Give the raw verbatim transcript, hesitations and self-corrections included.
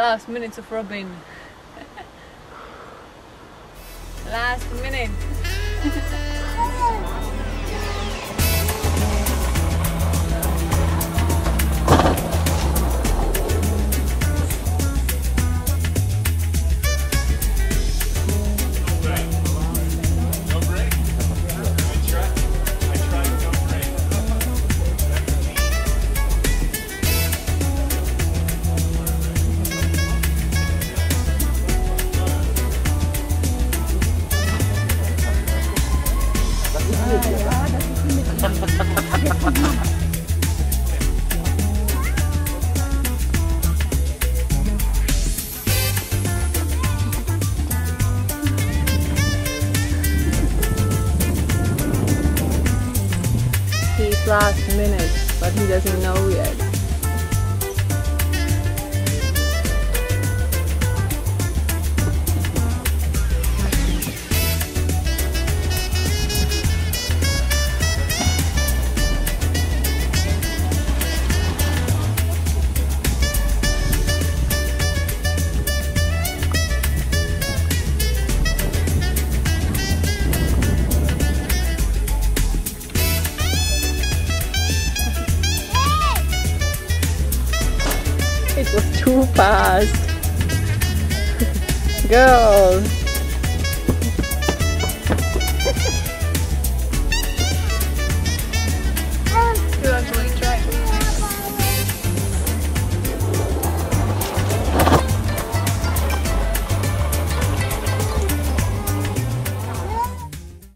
Last minute of Robin. Last minute. He's last minute, but he doesn't know yet. It was too fast. Girl.